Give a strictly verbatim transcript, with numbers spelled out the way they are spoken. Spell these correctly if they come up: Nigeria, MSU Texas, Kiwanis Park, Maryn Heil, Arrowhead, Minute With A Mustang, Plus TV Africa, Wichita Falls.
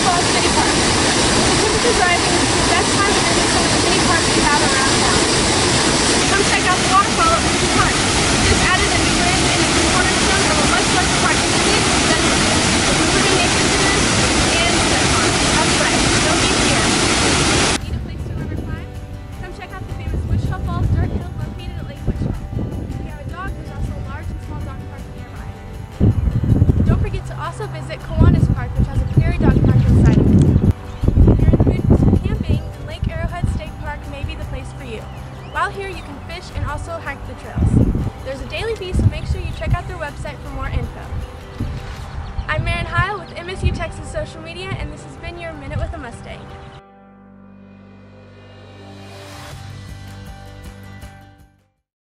Wichita Falls City Park. Winter driving is the best time to visit some of the many parks we have around town. Come check out the waterfall at Winter Park. Just added a new bridge and a cornerstone of a much larger park in the city than the Liberty Nature Center and the park. That's right, no need here. Need a place to overclimb? Come check out the famous Wichita Falls Dirt Hill located at Lake Wichita. If you have a dog, there's also a large and small dog park nearby. Don't forget to also visit Kiwanis Park, which has a prairie dog park inside of it. If you're in the mood for some camping, then Lake Arrowhead State Park may be the place for you. While here, you can fish and also hike the trails. There's a daily bee, so make sure you check out their website for more info. I'm Maryn Heil with M S U Texas Social Media, and this has been your Minute with a Mustang.